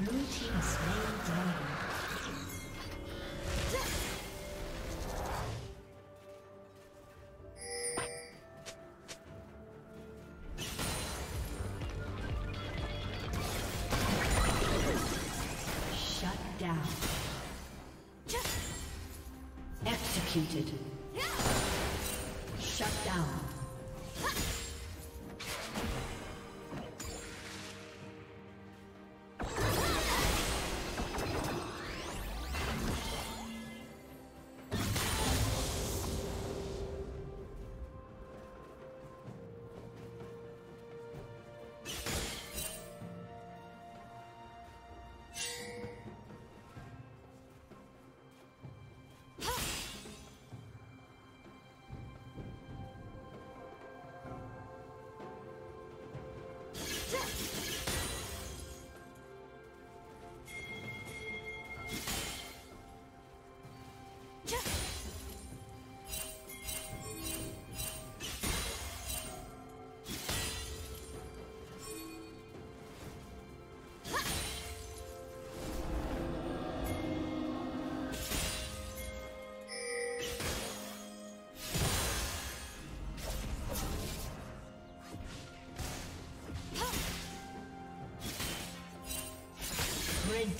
Blue team has slain the dragon.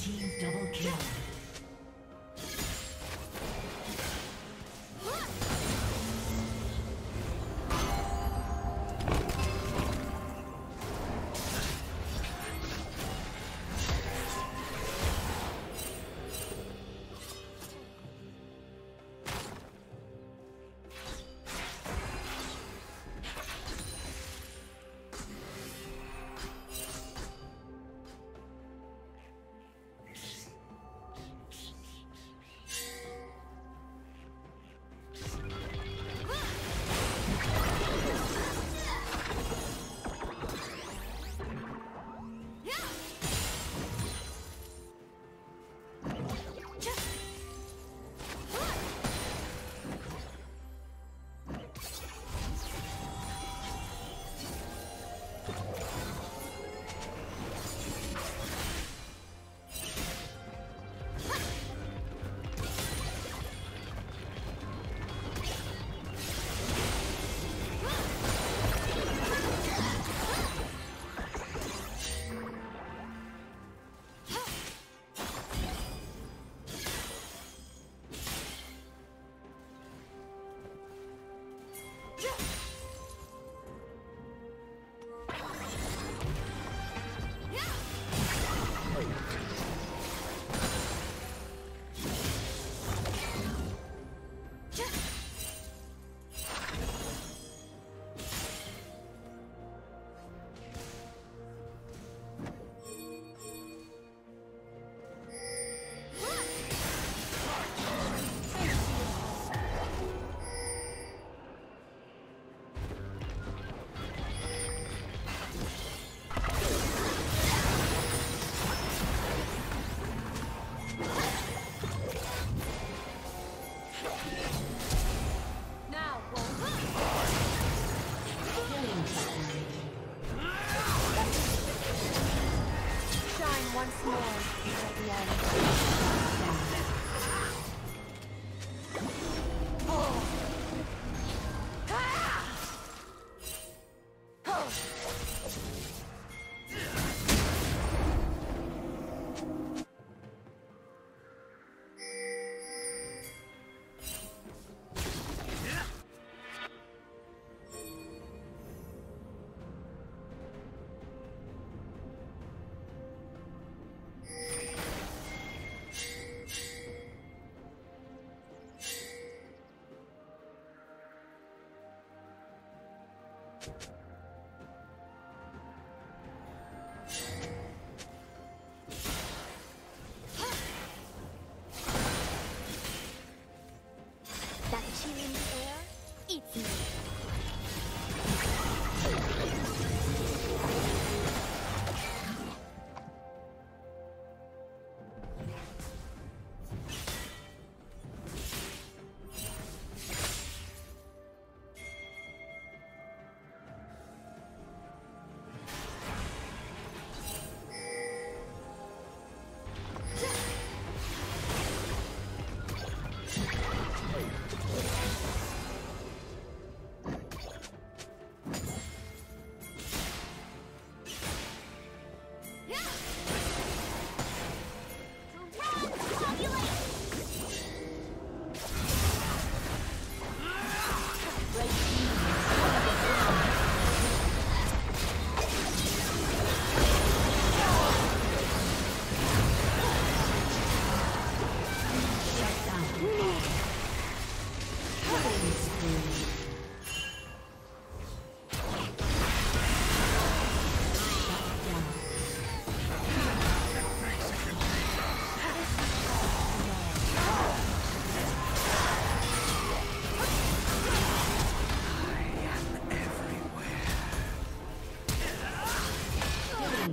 Team double kill.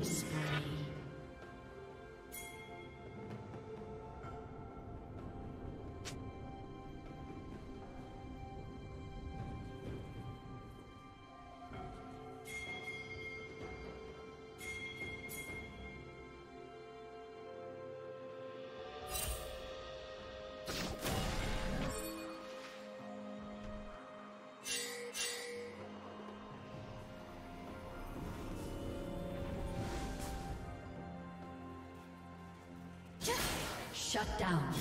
Killing spree. Shut down.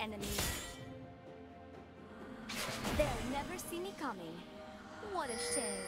Enemies. They'll never see me coming. What a shame.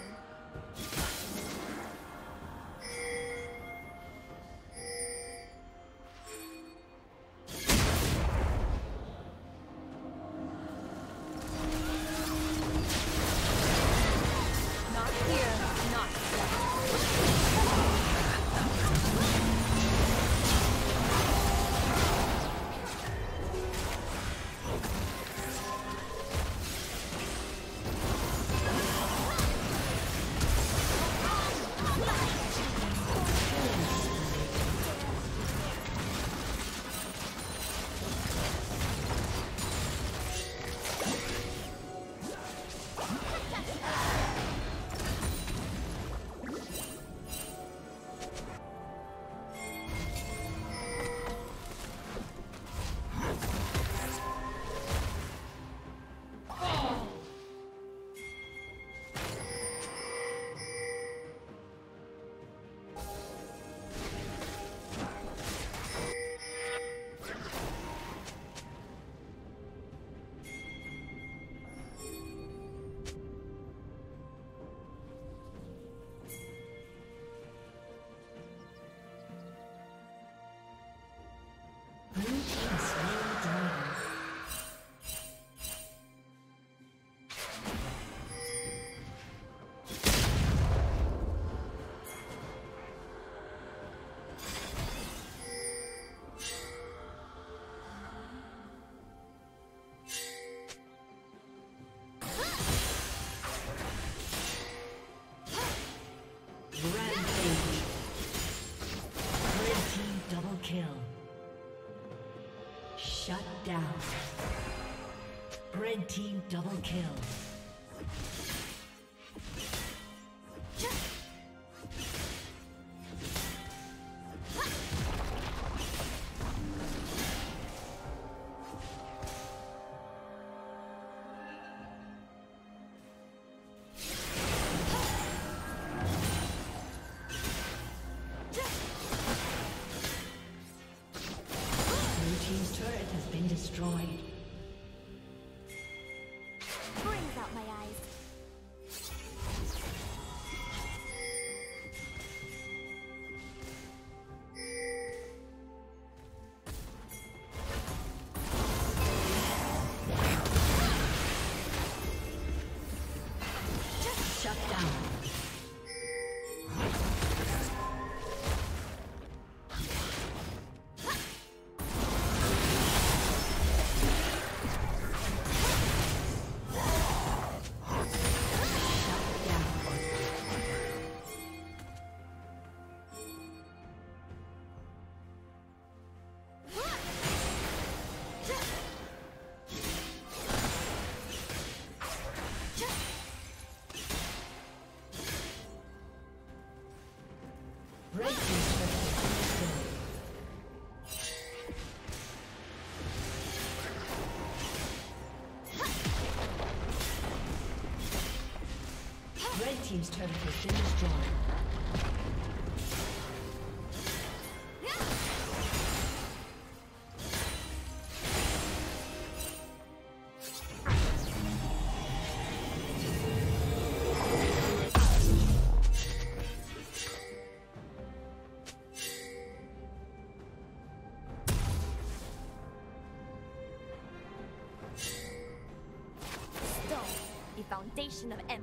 Shut down. Red team double kill. Team's turret has been destroyed. Stone, the foundation of empires.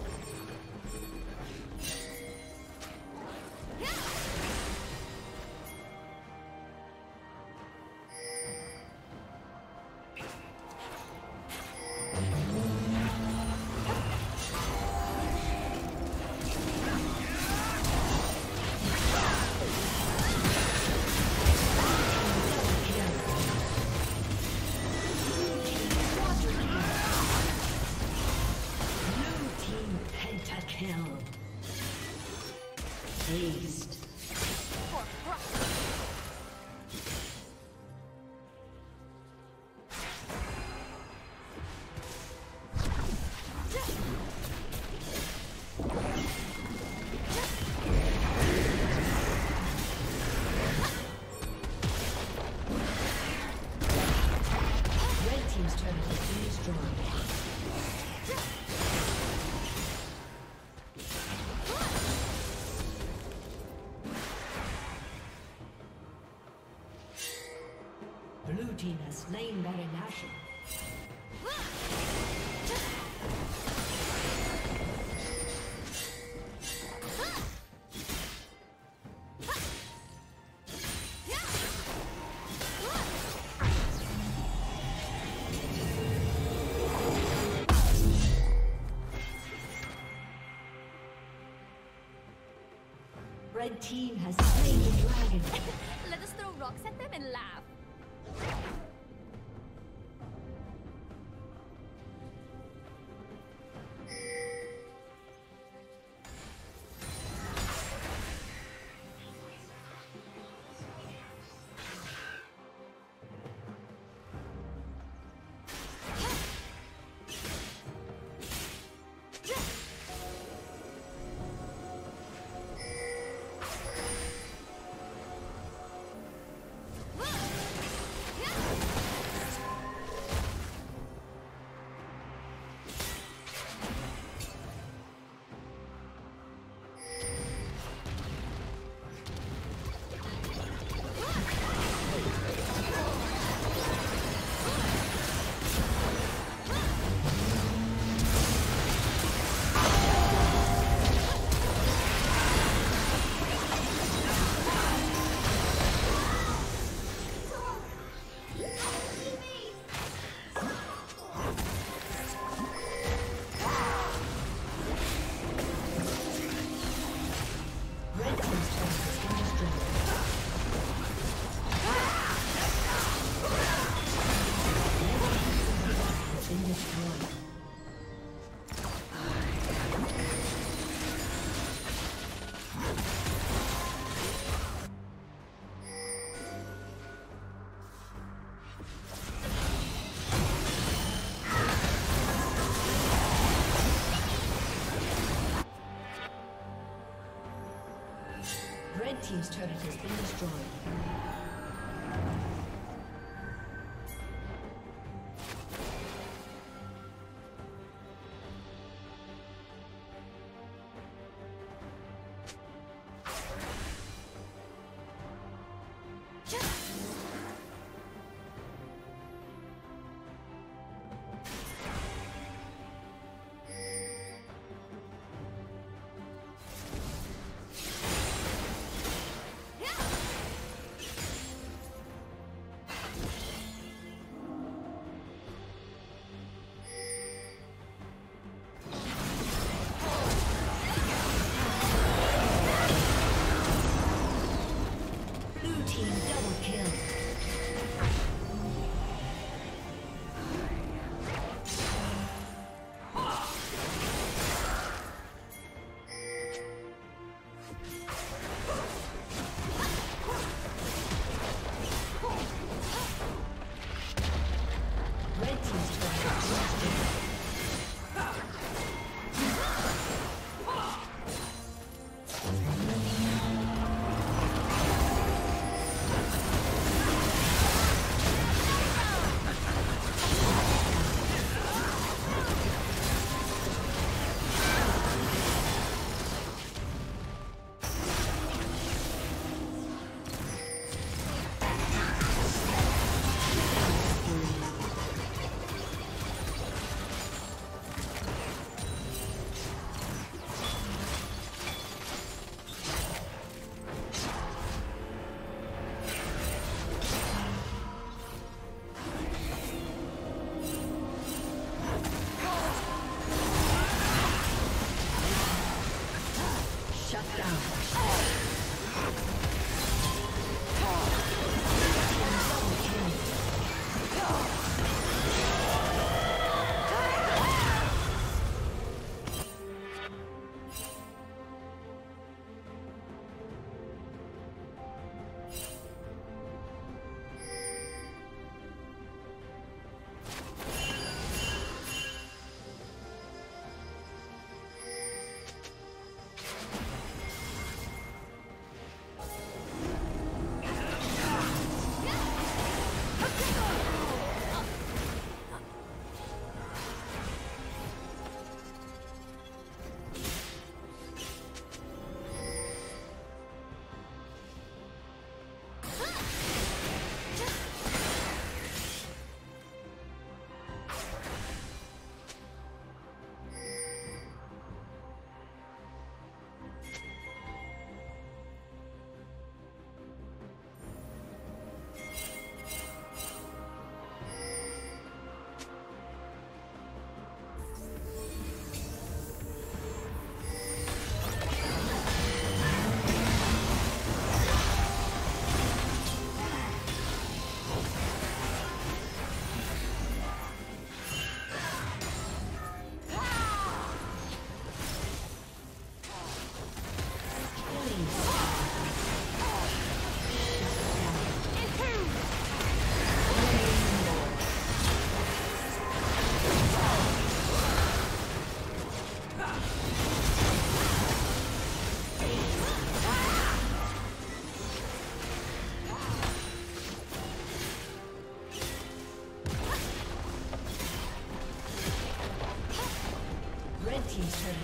Blue team has slain Baron Nashor. Red team has slain the dragon. Let us throw rocks at them and laugh. Red team's turret has been destroyed.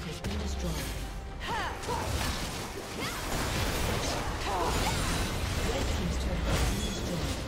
has been destroyed. Red team's turret has been destroyed.